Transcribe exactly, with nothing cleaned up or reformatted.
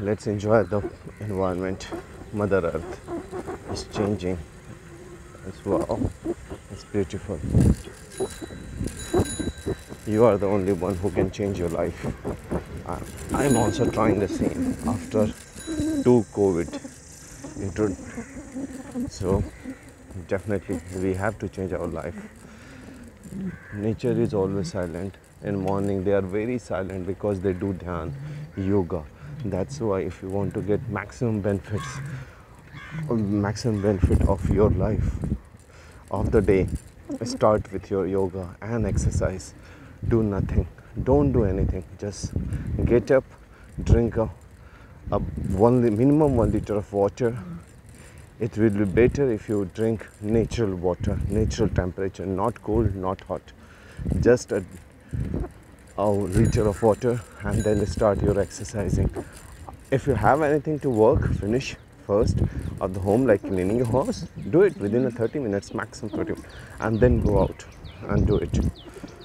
Let's enjoy the environment. Mother Earth is changing as well. It's beautiful. You are the only one who can change your life. I'm also trying the same after two COVID. So definitely we have to change our life. Nature is always silent. In morning they are very silent because they do dhyan, yoga. That's why if you want to get maximum benefits, maximum benefit of your life, of the day, start with your yoga and exercise. Do nothing. Don't do anything. Just get up, drink a, a one minimum one liter of water. It will be better if you drink natural water, natural temperature, not cold, not hot. Just a, a liter of water and then start your exercising. If you have anything to work, finish first at the home, like cleaning your house, do it within a thirty minutes, maximum thirty minutes, and then go out and do it.